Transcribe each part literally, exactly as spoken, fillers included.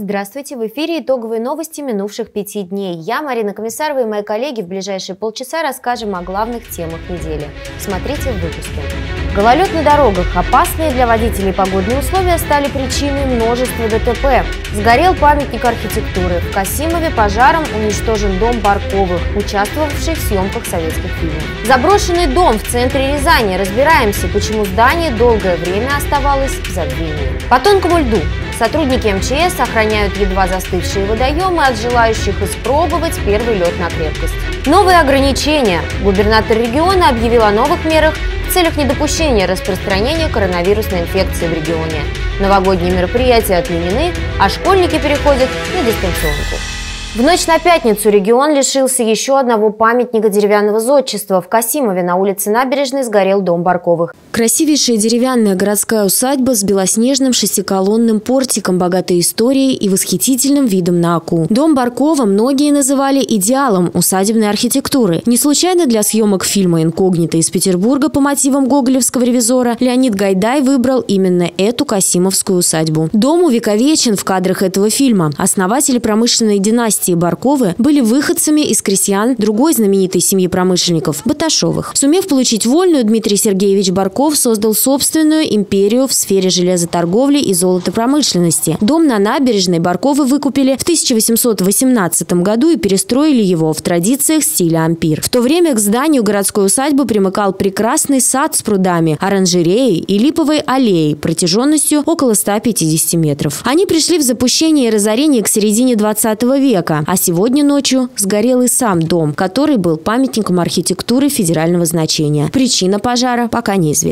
Здравствуйте, в эфире итоговые новости минувших пяти дней. Я, Марина Комиссарова, и мои коллеги в ближайшие полчаса расскажем о главных темах недели. Смотрите в выпуске. Гололед на дорогах. Опасные для водителей погодные условия стали причиной множества ДТП. Сгорел памятник архитектуры. В Касимове пожаром уничтожен дом Барковых, участвовавший в съемках советских фильмов. Заброшенный дом в центре Рязани. Разбираемся, почему здание долгое время оставалось в забвении. По тонкому льду. Сотрудники МЧС охраняют едва застывшие водоемы от желающих испробовать первый лед на крепкость. Новые ограничения. Губернатор региона объявил о новых мерах в целях недопущения распространения коронавирусной инфекции в регионе. Новогодние мероприятия отменены, а школьники переходят на дистанционку. В ночь на пятницу регион лишился еще одного памятника деревянного зодчества. В Касимове на улице Набережной сгорел дом Барковых. Красивейшая деревянная городская усадьба с белоснежным шестиколонным портиком, богатой историей и восхитительным видом на Оку. Дом Баркова многие называли идеалом усадебной архитектуры. Не случайно для съемок фильма «Инкогнито из Петербурга» по мотивам гоголевского «Ревизора» Леонид Гайдай выбрал именно эту касимовскую усадьбу. Дом увековечен в кадрах этого фильма. Основатели промышленной династии Барковы были выходцами из крестьян другой знаменитой семьи промышленников – Баташовых. Сумев получить вольную, Дмитрий Сергеевич Барков создал собственную империю в сфере железоторговли и золотопромышленности. Дом на Набережной Барковы выкупили в тысяча восемьсот восемнадцатом году и перестроили его в традициях стиля ампир. В то время к зданию городской усадьбы примыкал прекрасный сад с прудами, оранжереей и липовой аллеей протяженностью около ста пятидесяти метров. Они пришли в запущение и разорение к середине двадцатого века. А сегодня ночью сгорел и сам дом, который был памятником архитектуры федерального значения. Причина пожара пока неизвестна.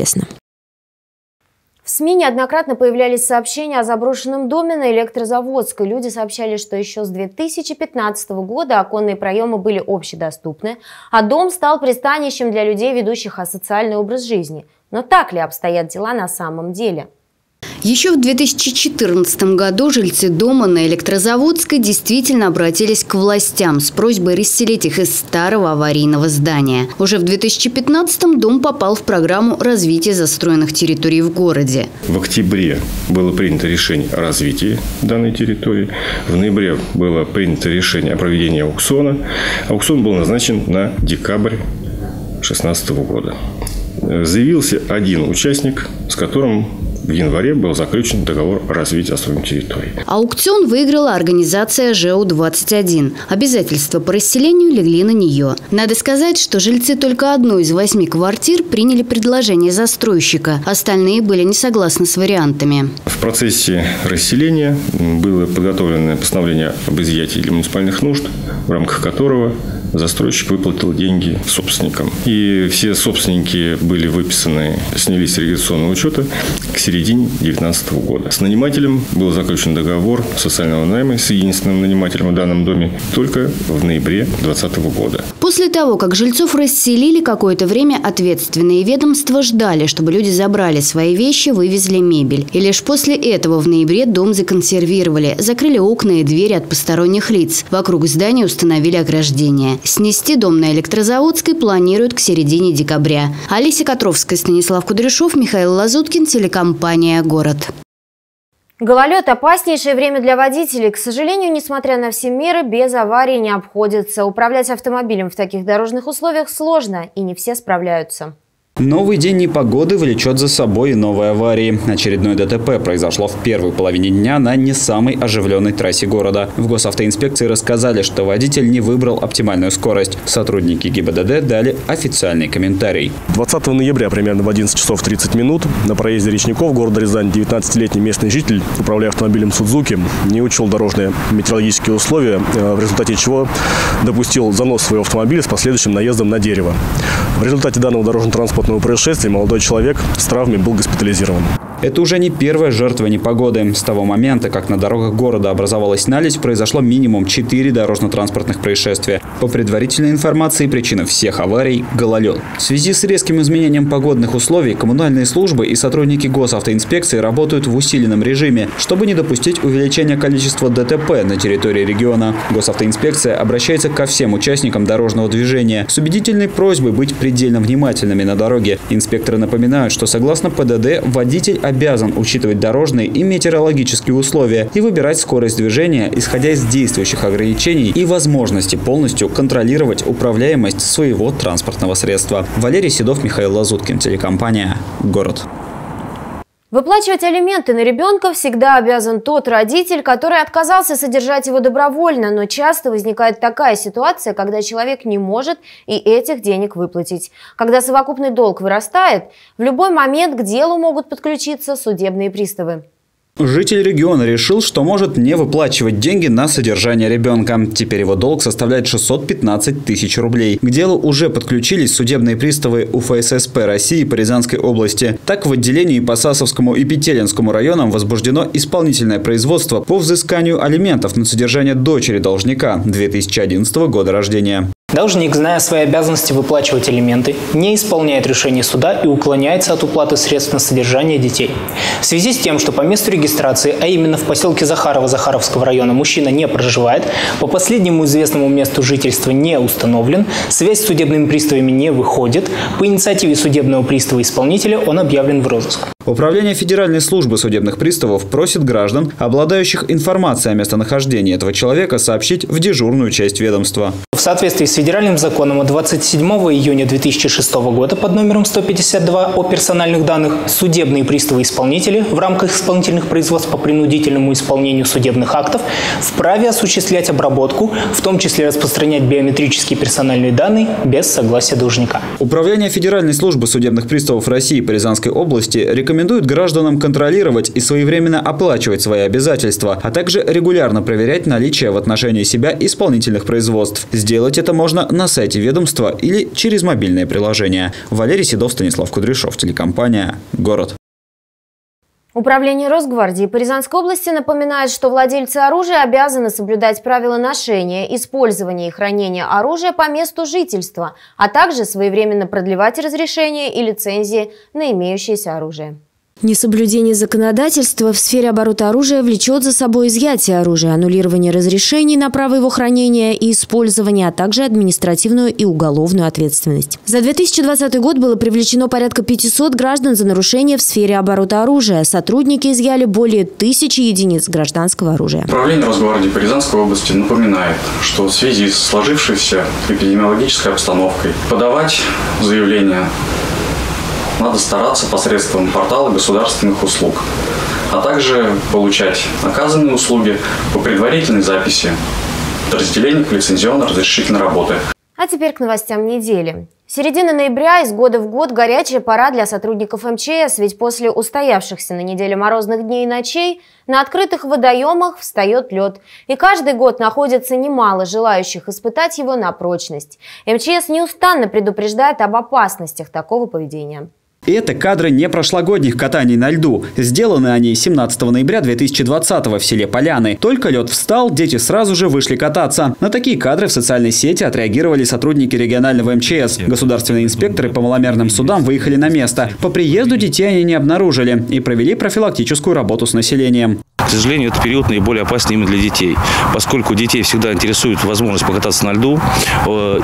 В СМИ неоднократно появлялись сообщения о заброшенном доме на Электрозаводской. Люди сообщали, что еще с две тысячи пятнадцатого года оконные проемы были общедоступны, а дом стал пристанищем для людей, ведущих асоциальный образ жизни. Но так ли обстоят дела на самом деле? Еще в две тысячи четырнадцатом году жильцы дома на Электрозаводской действительно обратились к властям с просьбой расселить их из старого аварийного здания. Уже в две тысячи пятнадцатом дом попал в программу развития застроенных территорий в городе. В октябре было принято решение о развитии данной территории. В ноябре было принято решение о проведении аукциона. Аукцион был назначен на декабрь две тысячи шестнадцатого года. Заявился один участник, с которым в январе был заключен договор о развитии особой территории. Аукцион выиграла организация Ж О двадцать один. Обязательства по расселению легли на нее. Надо сказать, что жильцы только одной из восьми квартир приняли предложение застройщика. Остальные были не согласны с вариантами. В процессе расселения было подготовлено постановление об изъятии для муниципальных нужд, в рамках которого застройщик выплатил деньги собственникам. И все собственники были выписаны, снялись с регистрационного учета к середине две тысячи девятнадцатого года. С нанимателем был заключен договор социального найма с единственным нанимателем в данном доме только в ноябре две тысячи двадцатого года. После того, как жильцов расселили, какое-то время ответственные ведомства ждали, чтобы люди забрали свои вещи, вывезли мебель. И лишь после этого в ноябре дом законсервировали, закрыли окна и двери от посторонних лиц. Вокруг здания установили ограждение. Снести дом на Электрозаводской планируют к середине декабря. Алиса Котровская, Станислав Кудряшов, Михаил Лазуткин, телекомпания «Город». Гололед – опаснейшее время для водителей. К сожалению, несмотря на все меры, без аварии не обходится. Управлять автомобилем в таких дорожных условиях сложно, и не все справляются. Новый день непогоды влечет за собой и новые аварии. Очередное ДТП произошло в первой половине дня на не самой оживленной трассе города. В госавтоинспекции рассказали, что водитель не выбрал оптимальную скорость. Сотрудники Г И Б Д Д дали официальный комментарий. двадцатого ноября примерно в одиннадцать часов тридцать минут на проезде Речников города Рязань девятнадцатилетний местный житель, управляя автомобилем Судзуки, не учел дорожные метеорологические условия, в результате чего допустил занос своего автомобиля с последующим наездом на дерево. В результате данного дорожно-транспортного происшествия молодой человек с травмами был госпитализирован. Это уже не первая жертва непогоды. С того момента, как на дорогах города образовалась наледь, произошло минимум четыре дорожно-транспортных происшествия. По предварительной информации, причина всех аварий – гололед. В связи с резким изменением погодных условий, коммунальные службы и сотрудники госавтоинспекции работают в усиленном режиме, чтобы не допустить увеличения количества ДТП на территории региона. Госавтоинспекция обращается ко всем участникам дорожного движения с убедительной просьбой быть предельно внимательными на дороге. Инспекторы напоминают, что согласно П Д Д, водитель обязан учитывать дорожные и метеорологические условия и выбирать скорость движения, исходя из действующих ограничений и возможности полностью контролировать управляемость своего транспортного средства. Валерий Седов, Михаил Лазуткин, телекомпания «Город». Выплачивать алименты на ребенка всегда обязан тот родитель, который отказался содержать его добровольно, но часто возникает такая ситуация, когда человек не может и этих денег выплатить. Когда совокупный долг вырастает, в любой момент к делу могут подключиться судебные приставы. Житель региона решил, что может не выплачивать деньги на содержание ребенка. Теперь его долг составляет шестьсот пятнадцать тысяч рублей. К делу уже подключились судебные приставы УФССП России по Рязанской области. Так, в отделении по Сасовскому и Петелинскому районам возбуждено исполнительное производство по взысканию алиментов на содержание дочери должника две тысячи одиннадцатого года рождения. Должник, зная свои обязанности выплачивать алименты, не исполняет решение суда и уклоняется от уплаты средств на содержание детей. В связи с тем, что по месту регистрации, а именно в поселке Захарова Захаровского района, мужчина не проживает, по последнему известному месту жительства не установлен, связь с судебными приставами не выходит, по инициативе судебного пристава-исполнителя он объявлен в розыск. Управление Федеральной службы судебных приставов просит граждан, обладающих информацией о местонахождении этого человека, сообщить в дежурную часть ведомства. В соответствии с федеральным законом от двадцать седьмого июня две тысячи шестого года под номером сто пятьдесят два о персональных данных судебные приставы-исполнители в рамках исполнительных производств по принудительному исполнению судебных актов вправе осуществлять обработку, в том числе распространять биометрические персональные данные без согласия должника. Управление Федеральной службы судебных приставов России по Рязанской области рекомендует Рекомендуют гражданам контролировать и своевременно оплачивать свои обязательства, а также регулярно проверять наличие в отношении себя исполнительных производств. Сделать это можно на сайте ведомства или через мобильное приложение. Валерий Седов, Станислав Кудряшов, телекомпания «Город». Управление Росгвардии по Рязанской области напоминает, что владельцы оружия обязаны соблюдать правила ношения, использования и хранения оружия по месту жительства, а также своевременно продлевать разрешения и лицензии на имеющееся оружие. Несоблюдение законодательства в сфере оборота оружия влечет за собой изъятие оружия, аннулирование разрешений на право его хранения и использования, а также административную и уголовную ответственность. За две тысячи двадцатый год было привлечено порядка пятисот граждан за нарушения в сфере оборота оружия. Сотрудники изъяли более тысячи единиц гражданского оружия. Управление Росгвардии по Рязанской области напоминает, что в связи с сложившейся эпидемиологической обстановкой подавать заявление надо стараться посредством портала государственных услуг, а также получать оказанные услуги по предварительной записи подразделениях лицензионно-разрешительной работы. А теперь к новостям недели. Середина ноября из года в год горячая пора для сотрудников МЧС, ведь после устоявшихся на неделю морозных дней и ночей на открытых водоемах встает лед. И каждый год находится немало желающих испытать его на прочность. МЧС неустанно предупреждает об опасностях такого поведения. Это кадры не прошлогодних катаний на льду. Сделаны они семнадцатого ноября две тысячи двадцатого в селе Поляны. Только лед встал, дети сразу же вышли кататься. На такие кадры в социальной сети отреагировали сотрудники регионального МЧС. Государственные инспекторы по маломерным судам выехали на место. По приезду детей они не обнаружили и провели профилактическую работу с населением. К сожалению, этот период наиболее опасен именно для детей, поскольку детей всегда интересует возможность покататься на льду,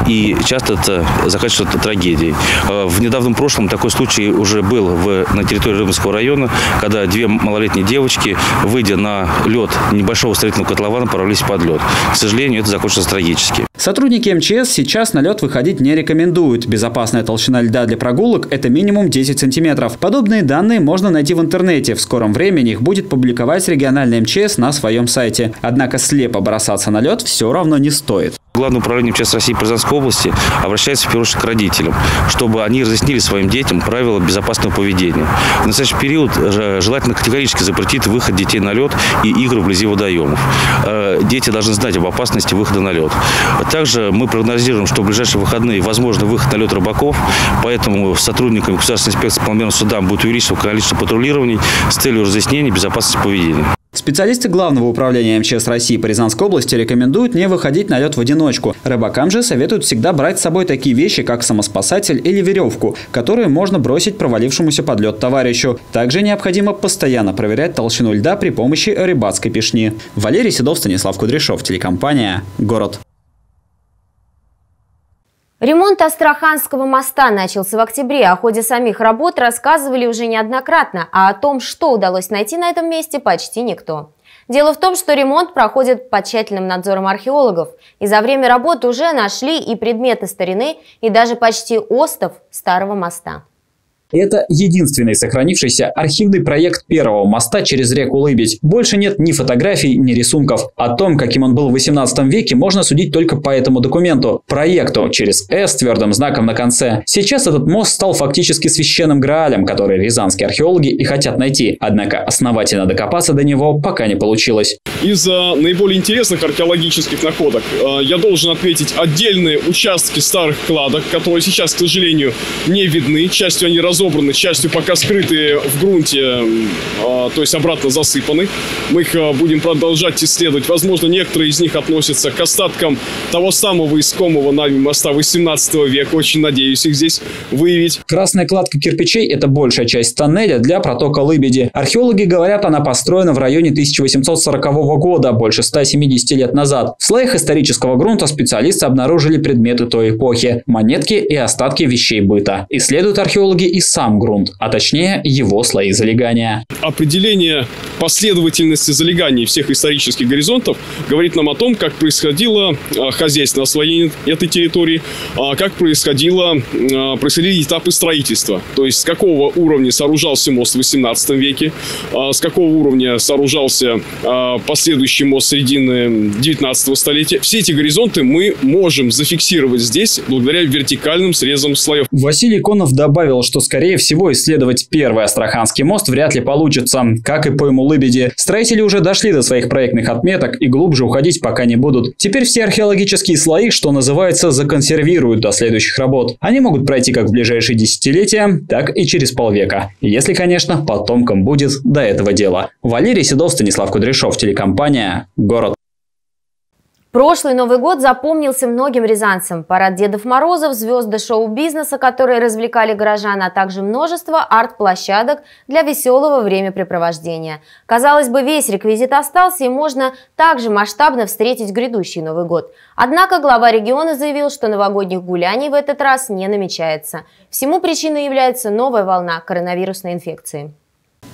и часто это заканчивается трагедией. В недавнем прошлом такой случай уже был в, на территории Рыбновского района, когда две малолетние девочки, выйдя на лед небольшого строительного котлована, порвались под лед. К сожалению, это закончилось трагически. Сотрудники МЧС сейчас на лед выходить не рекомендуют. Безопасная толщина льда для прогулок – это минимум десять сантиметров. Подобные данные можно найти в интернете. В скором времени их будет публиковать региональный МЧС на своем сайте. Однако слепо бросаться на лед все равно не стоит. Главное управление МЧС России по Рязанской области обращается в первую очередь к родителям, чтобы они разъяснили своим детям правила безопасного поведения. В настоящий период желательно категорически запретить выход детей на лед и игры вблизи водоемов. Дети должны знать об опасности выхода на лед. Также мы прогнозируем, что в ближайшие выходные возможен выход на лед рыбаков, поэтому сотрудниками государственной инспекции по маломерным судам будет увеличено количество патрулирований с целью разъяснения безопасности поведения. Специалисты Главного управления МЧС России по Рязанской области рекомендуют не выходить на лед в одиночку. Рыбакам же советуют всегда брать с собой такие вещи, как самоспасатель или веревку, которые можно бросить провалившемуся под лед товарищу. Также необходимо постоянно проверять толщину льда при помощи рыбацкой пешни. Валерий Седов, Станислав Кудряшов, телекомпания «Город». Ремонт Астраханского моста начался в октябре. О ходе самих работ рассказывали уже неоднократно, а о том, что удалось найти на этом месте, почти никто. Дело в том, что ремонт проходит под тщательным надзором археологов, и за время работы уже нашли и предметы старины, и даже почти остов старого моста. Это единственный сохранившийся архивный проект первого моста через реку Лыбедь. Больше нет ни фотографий, ни рисунков. О том, каким он был в восемнадцатом веке, можно судить только по этому документу – проекту через «С» с твердым знаком на конце. Сейчас этот мост стал фактически священным граалем, который рязанские археологи и хотят найти. Однако основательно докопаться до него пока не получилось. Из наиболее интересных археологических находок я должен отметить отдельные участки старых кладок, которые сейчас, к сожалению, не видны. Частью они разобраны. Собраны, частью пока скрытые в грунте, то есть обратно засыпаны. Мы их будем продолжать исследовать. Возможно, некоторые из них относятся к остаткам того самого искомого нами моста восемнадцатого века. Очень надеюсь их здесь выявить. Красная кладка кирпичей – это большая часть тоннеля для протока Лыбеди. Археологи говорят, она построена в районе тысяча восемьсот сорокового года, больше ста семидесяти лет назад. В слоях исторического грунта специалисты обнаружили предметы той эпохи – монетки и остатки вещей быта. Исследуют археологи и сам грунт, а точнее его слои залегания. Определение последовательности залеганий всех исторических горизонтов говорит нам о том, как происходило хозяйственное освоение этой территории, как происходило, происходили этапы строительства, то есть с какого уровня сооружался мост в восемнадцатом веке, с какого уровня сооружался последующий мост середины девятнадцатого столетия. Все эти горизонты мы можем зафиксировать здесь благодаря вертикальным срезам слоев. Василий Конов добавил, что скорее Скорее всего, исследовать первый Астраханский мост вряд ли получится, как и пойму Лыбеди. Строители уже дошли до своих проектных отметок и глубже уходить пока не будут. Теперь все археологические слои, что называется, законсервируют до следующих работ. Они могут пройти как в ближайшие десятилетия, так и через полвека. Если, конечно, потомкам будет до этого дела. Валерий Седов, Станислав Кудряшов, телекомпания «Город». Прошлый Новый год запомнился многим рязанцам. Парад Дедов Морозов, звезды шоу-бизнеса, которые развлекали горожан, а также множество арт-площадок для веселого времяпрепровождения. Казалось бы, весь реквизит остался, и можно также масштабно встретить грядущий Новый год. Однако глава региона заявил, что новогодних гуляний в этот раз не намечается. Всему причиной является новая волна коронавирусной инфекции.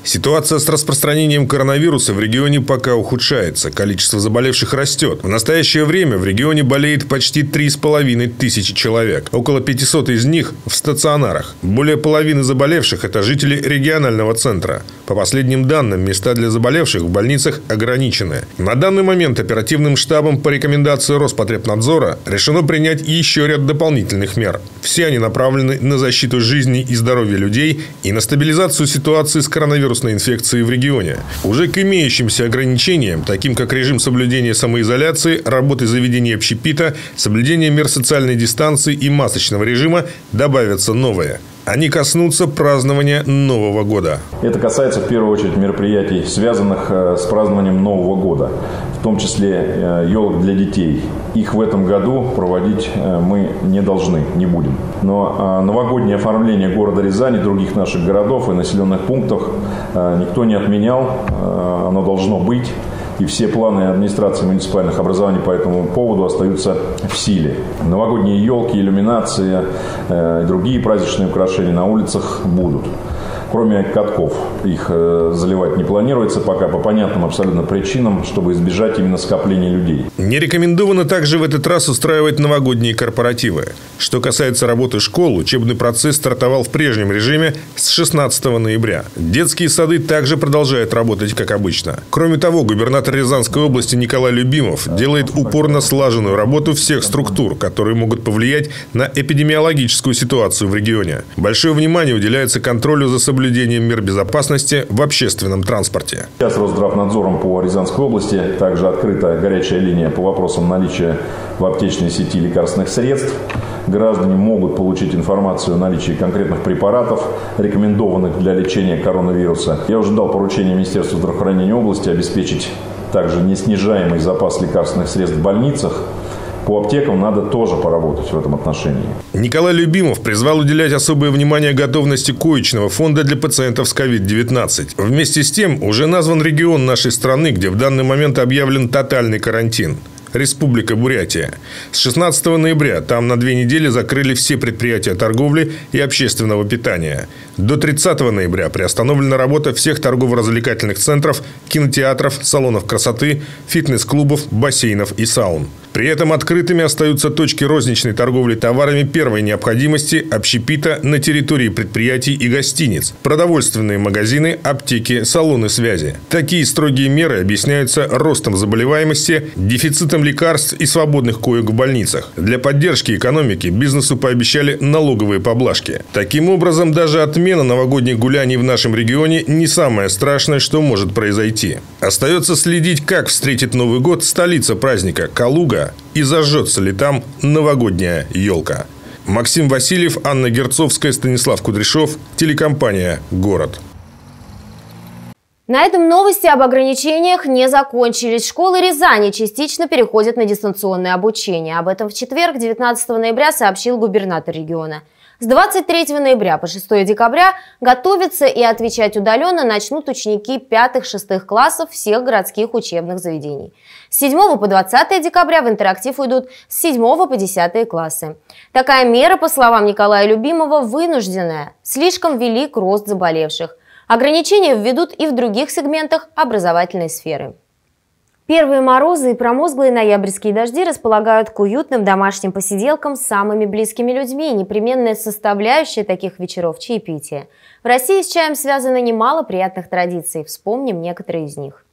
Ситуация с распространением коронавируса в регионе пока ухудшается. Количество заболевших растет. В настоящее время в регионе болеет почти три с половиной тысячи человек. Около пятисот из них в стационарах. Более половины заболевших – это жители регионального центра. По последним данным, места для заболевших в больницах ограничены. На данный момент оперативным штабом по рекомендации Роспотребнадзора решено принять еще ряд дополнительных мер. Все они направлены на защиту жизни и здоровья людей и на стабилизацию ситуации с коронавирусом. Вирусной инфекции в регионе. Уже к имеющимся ограничениям, таким как режим соблюдения самоизоляции, работы заведений общепита, соблюдение мер социальной дистанции и масочного режима, добавятся новые. Они коснутся празднования Нового года. Это касается в первую очередь мероприятий, связанных с празднованием Нового года, в том числе елок для детей. Их в этом году проводить мы не должны, не будем. Но новогоднее оформление города Рязани, других наших городов и населенных пунктов никто не отменял, оно должно быть. И все планы администрации муниципальных образований по этому поводу остаются в силе. Новогодние елки, иллюминации и другие праздничные украшения на улицах будут. Кроме катков, их заливать не планируется пока по понятным абсолютно причинам, чтобы избежать именно скопления людей. Не рекомендовано также в этот раз устраивать новогодние корпоративы. Что касается работы школ, учебный процесс стартовал в прежнем режиме с шестнадцатого ноября. Детские сады также продолжают работать как обычно. Кроме того, губернатор Рязанской области Николай Любимов делает упор на слаженную работу всех структур, которые могут повлиять на эпидемиологическую ситуацию в регионе. Большое внимание уделяется контролю за соблюдением соблюдением мер безопасности в общественном транспорте. Сейчас Росздравнадзором по Рязанской области также открыта горячая линия по вопросам наличия в аптечной сети лекарственных средств. Граждане могут получить информацию о наличии конкретных препаратов, рекомендованных для лечения коронавируса. Я уже дал поручение Министерству здравоохранения области обеспечить также неснижаемый запас лекарственных средств в больницах. По аптекам надо тоже поработать в этом отношении. Николай Любимов призвал уделять особое внимание готовности коечного фонда для пациентов с ковид девятнадцать. Вместе с тем уже назван регион нашей страны, где в данный момент объявлен тотальный карантин. Республика Бурятия. С шестнадцатого ноября там на две недели закрыли все предприятия торговли и общественного питания. До тридцатого ноября приостановлена работа всех торгово-развлекательных центров, кинотеатров, салонов красоты, фитнес-клубов, бассейнов и саун. При этом открытыми остаются точки розничной торговли товарами первой необходимости, общепита на территории предприятий и гостиниц, продовольственные магазины, аптеки, салоны связи. Такие строгие меры объясняются ростом заболеваемости, дефицитом лекарств и свободных коек в больницах. Для поддержки экономики бизнесу пообещали налоговые поблажки. Таким образом, даже отмена новогодних гуляний в нашем регионе не самое страшное, что может произойти. Остается следить, как встретит Новый год столица праздника – Калуга, и зажжется ли там новогодняя елка. Максим Васильев, Анна Герцовская, Станислав Кудряшов, телекомпания «Город». На этом новости об ограничениях не закончились. Школы Рязани частично переходят на дистанционное обучение. Об этом в четверг, девятнадцатого ноября, сообщил губернатор региона. С двадцать третьего ноября по шестое декабря готовиться и отвечать удаленно начнут ученики пятых-шестых классов всех городских учебных заведений. С седьмого по двадцатое декабря в интерактив уйдут с седьмого по десятое классы. Такая мера, по словам Николая Любимова, вынужденная. Слишком велик рост заболевших. Ограничения введут и в других сегментах образовательной сферы. Первые морозы и промозглые ноябрьские дожди располагают к уютным домашним посиделкам с самыми близкими людьми, непременная составляющая таких вечеров – чаепитие. В России с чаем связано немало приятных традиций, вспомним некоторые из них.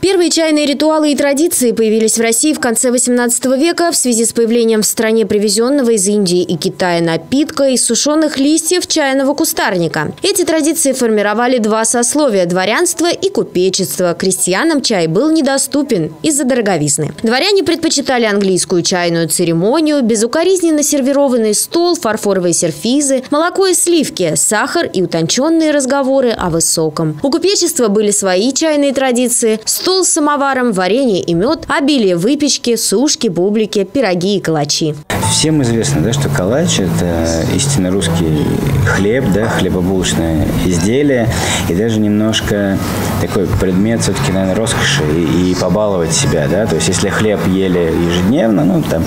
Первые чайные ритуалы и традиции появились в России в конце восемнадцатого века в связи с появлением в стране привезенного из Индии и Китая напитка из сушеных листьев чайного кустарника. Эти традиции формировали два сословия – дворянство и купечество. Крестьянам чай был недоступен из-за дороговизны. Дворяне предпочитали английскую чайную церемонию, безукоризненно сервированный стол, фарфоровые серфизы, молоко и сливки, сахар и утонченные разговоры о высоком. У купечества были свои чайные традиции – стол с самоваром, варенье и мед, обилие выпечки, сушки, бублики, пироги и калачи. Всем известно, да, что калач – это истинно русский хлеб, да, хлебобулочное изделие. И даже немножко такой предмет все-таки, наверное, роскоши и, и побаловать себя. Да? То есть если хлеб ели ежедневно, ну там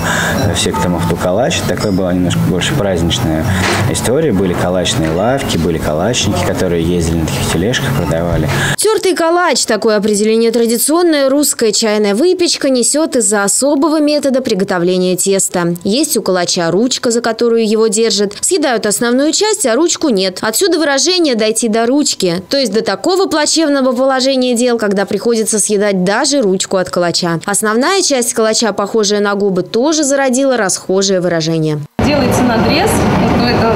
все, кто мог, кто калач, такая была немножко больше праздничная история. Были калачные лавки, были калачники, которые ездили на таких тележках, продавали. Тертый калач – такое определение традиционного. Традиционная русская чайная выпечка несет из-за особого метода приготовления теста. Есть у калача ручка, за которую его держат. Съедают основную часть, а ручку нет. Отсюда выражение «дойти до ручки». То есть до такого плачевного положения дел, когда приходится съедать даже ручку от калача. Основная часть калача, похожая на губы, тоже зародила расхожее выражение. Делается надрез, вот это,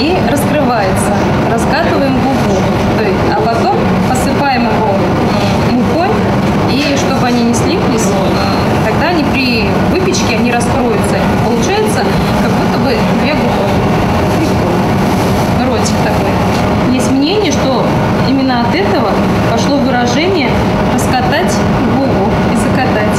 и раскрывается. Раскатываем губу, а потом посыпаем его мукой, и чтобы они не слиплись, тогда они при выпечке они раскроются. Получается, как будто бы две губы. Ротик такой. Есть мнение, что именно от этого пошло выражение «раскатать губу» и «закатать».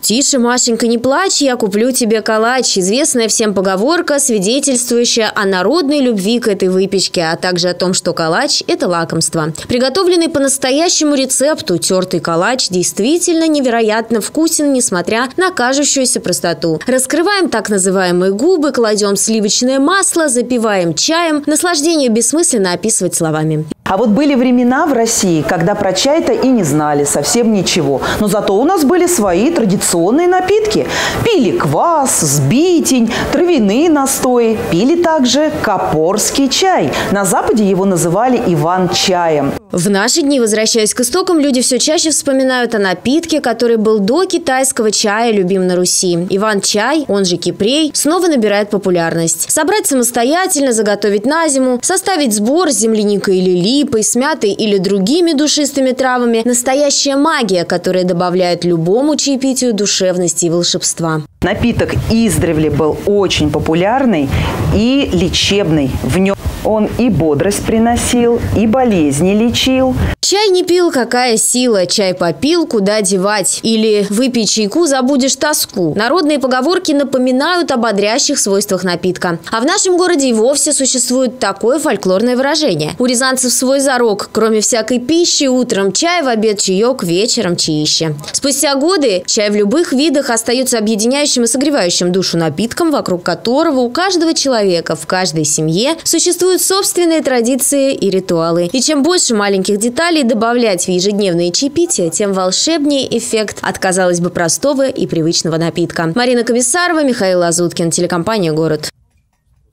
«Тише, Машенька, не плачь, я куплю тебе калач» – известная всем поговорка, свидетельствующая о народной любви к этой выпечке, а также о том, что калач – это лакомство. Приготовленный по настоящему рецепту, тертый калач действительно невероятно вкусен, несмотря на кажущуюся простоту. Раскрываем так называемые губы, кладем сливочное масло, запиваем чаем. Наслаждение бессмысленно описывать словами. А вот были времена в России, когда про чай-то и не знали совсем ничего. Но зато у нас были свои традиционные напитки. Пили квас, сбитень, травяные настои. Пили также копорский чай. На Западе его называли Иван-чаем. В наши дни, возвращаясь к истокам, люди все чаще вспоминают о напитке, который был до китайского чая любим на Руси. Иван-чай, он же кипрей, снова набирает популярность. Собрать самостоятельно, заготовить на зиму, составить сбор с земляникой или листьями, липой, с мятой или другими душистыми травами – настоящая магия, которая добавляет любому чаепитию душевности и волшебства. Напиток издревле был очень популярный и лечебный. В нем он и бодрость приносил, и болезни лечил. Чай не пил, какая сила. Чай попил, куда девать. Или выпей чайку, забудешь тоску. Народные поговорки напоминают о бодрящих свойствах напитка. А в нашем городе и вовсе существует такое фольклорное выражение. У рязанцев свой зарок. Кроме всякой пищи, утром чай, в обед чаек, вечером чаище. Спустя годы чай в любых видах остается объединяющим и согревающим душу напитком, вокруг которого у каждого человека, в каждой семье существуют собственные традиции и ритуалы. И чем больше маленьких деталей добавлять в ежедневные чаепития, тем волшебнее эффект от, казалось бы, простого и привычного напитка. Марина Комиссарова, Михаил Лазуткин, телекомпания «Город».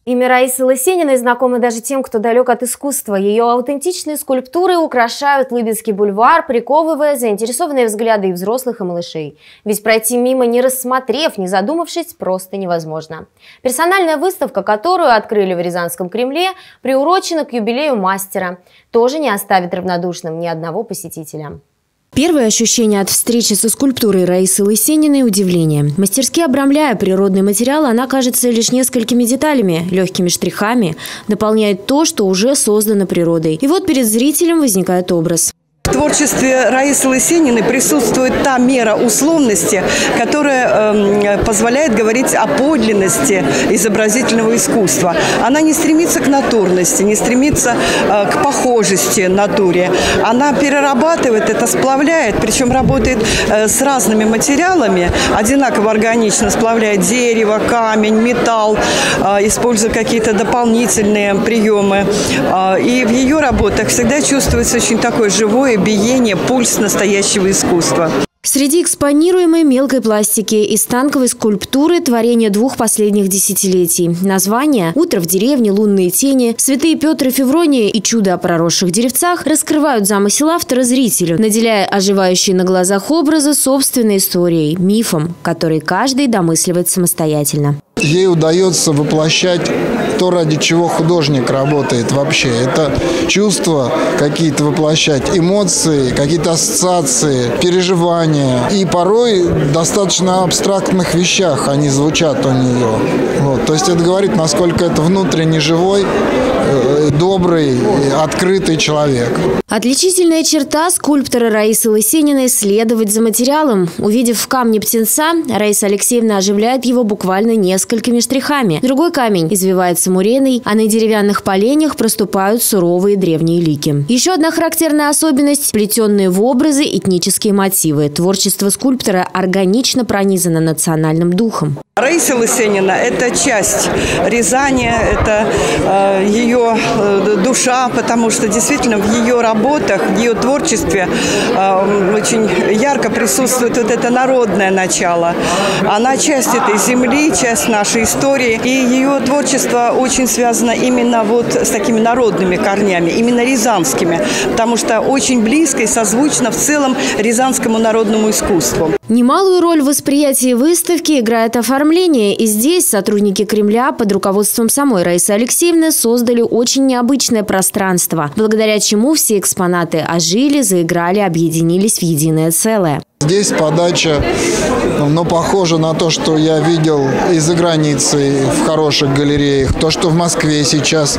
Имя Раисы Лысениной знакомо даже тем, кто далек от искусства. Ее аутентичные скульптуры украшают Лыбинский бульвар, приковывая заинтересованные взгляды и взрослых, и малышей. Ведь пройти мимо, не рассмотрев, не задумавшись, просто невозможно. Персональная выставка, которую открыли в Рязанском Кремле, приурочена к юбилею мастера. Тоже не оставит равнодушным ни одного посетителя. Первое ощущение от встречи со скульптурой Раисы Лысениной – удивление. Мастерски обрамляя природный материал, она кажется лишь несколькими деталями, легкими штрихами, дополняет то, что уже создано природой. И вот перед зрителем возникает образ. В творчестве Раисы Лысениной присутствует та мера условности, которая позволяет говорить о подлинности изобразительного искусства. Она не стремится к натурности, не стремится к похожести натуре. Она перерабатывает это, сплавляет, причем работает с разными материалами, одинаково органично сплавляет дерево, камень, металл, используя какие-то дополнительные приемы. И в ее работах всегда чувствуется очень такой живой биение, пульс настоящего искусства. Среди экспонируемой мелкой пластики из танковой скульптуры творение двух последних десятилетий. Названия «Утро в деревне», «Лунные тени», «Святые Петр и Феврония» и «Чудо о проросших деревцах» раскрывают замысел автора зрителю, наделяя оживающие на глазах образы собственной историей, мифом, который каждый домысливает самостоятельно. Ей удается воплощать то, ради чего художник работает вообще. Это чувства какие-то воплощать, эмоции, какие-то ассоциации, переживания. И порой достаточно абстрактных вещах они звучат у нее. Вот. То есть это говорит, насколько это внутренне живой, добрый, открытый человек. Отличительная черта скульптора Раисы Лысениной – следовать за материалом. Увидев в камне птенца, Раиса Алексеевна оживляет его буквально несколькими штрихами. Другой камень извивается муреной, а на деревянных поленях проступают суровые древние лики. Еще одна характерная особенность – вплетенные в образы этнические мотивы. Творчество скульптора органично пронизано национальным духом. Раиса Лысенина – это часть Рязани, это э, ее э, душа, потому что действительно в ее работах, в ее творчестве э, очень ярко присутствует вот это народное начало. Она часть этой земли, часть нашей истории, и ее творчество очень связано именно вот с такими народными корнями, именно рязанскими, потому что очень близко и созвучно в целом рязанскому народному искусству. Немалую роль в восприятии выставки играет оформление. И здесь сотрудники Кремля под руководством самой Раисы Алексеевны создали очень необычное пространство, благодаря чему все экспонаты ожили, заиграли, объединились в единое целое. Здесь подача, ну, похожа на то, что я видел и за границей в хороших галереях. То, что в Москве сейчас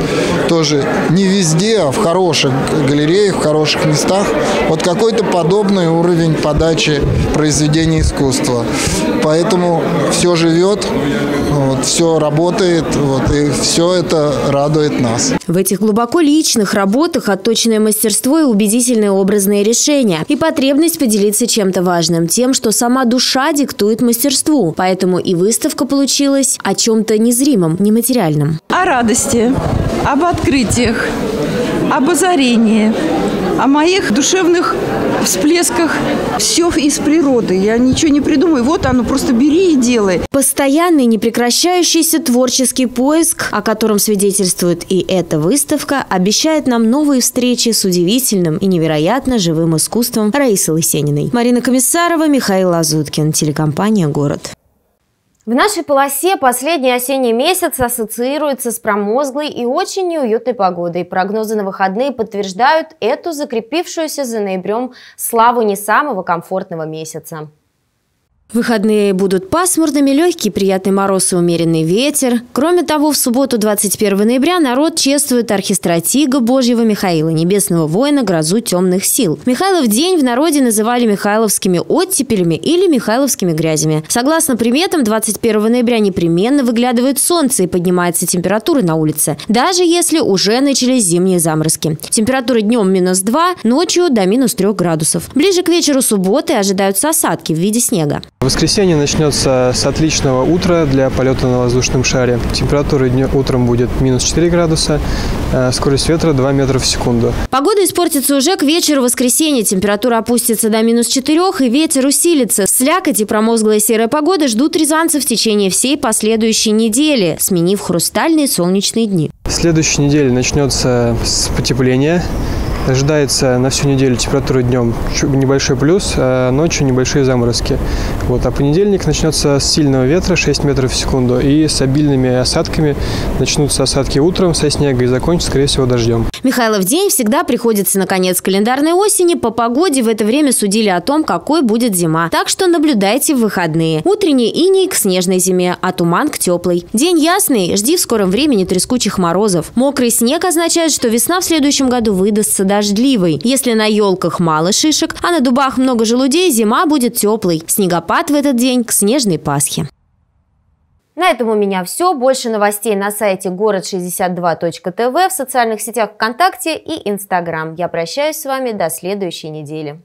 тоже не везде, а в хороших галереях, в хороших местах. Вот какой-то подобный уровень подачи произведений искусства. Поэтому все живет, вот, все работает, вот, и все это радует нас. В этих глубоко личных работах отточенное мастерство и убедительные образные решения. И потребность поделиться чем-то важным. Важным тем, что сама душа диктует мастерству. Поэтому и выставка получилась о чем-то незримом, нематериальном. О радости, об открытиях, об озарении, о моих душевных всплесках. Все из природы. Я ничего не придумаю. Вот оно, просто бери и делай. Постоянный, непрекращающийся творческий поиск, о котором свидетельствует и эта выставка, обещает нам новые встречи с удивительным и невероятно живым искусством Раисы Лысениной. Марина Комиссарова, Михаил Лазуткин, телекомпания «Город». В нашей полосе последний осенний месяц ассоциируется с промозглой и очень неуютной погодой. Прогнозы на выходные подтверждают эту закрепившуюся за ноябрем славу не самого комфортного месяца. Выходные будут пасмурными, легкий приятный мороз и умеренный ветер. Кроме того, в субботу двадцать первого ноября народ чествует архистратига Божьего Михаила, небесного воина, грозу темных сил. Михайлов день в народе называли михайловскими оттепелями или михайловскими грязями. Согласно приметам, двадцать первого ноября непременно выглядывает солнце и поднимается температура на улице, даже если уже начались зимние заморозки. Температура днем минус два, ночью до минус трёх градусов. Ближе к вечеру субботы ожидаются осадки в виде снега. Воскресенье начнется с отличного утра для полета на воздушном шаре. Температура днем утром будет минус четыре градуса, скорость ветра два метра в секунду. Погода испортится уже к вечеру воскресенья. Температура опустится до минус четырёх и ветер усилится. Слякоть и промозглая серая погода ждут рязанцев в течение всей последующей недели, сменив хрустальные солнечные дни. Следующая неделя начнется с потепления. Ожидается на всю неделю температура днем небольшой плюс, а ночью небольшие заморозки. Вот. А понедельник начнется с сильного ветра шесть метров в секунду и с обильными осадками. Начнутся осадки утром со снега и закончатся, скорее всего, дождем. Михайлов день всегда приходится на конец календарной осени. По погоде в это время судили о том, какой будет зима. Так что наблюдайте в выходные. Утренний иней к снежной зиме, а туман к теплой. День ясный, жди в скором времени трескучих морозов. Мокрый снег означает, что весна в следующем году выдастся до дождливой. Если на елках мало шишек, а на дубах много желудей, зима будет теплой. Снегопад в этот день к снежной Пасхе. На этом у меня все. Больше новостей на сайте город шестьдесят два точка тэ вэ, в социальных сетях ВКонтакте и Инстаграм. Я прощаюсь с вами до следующей недели.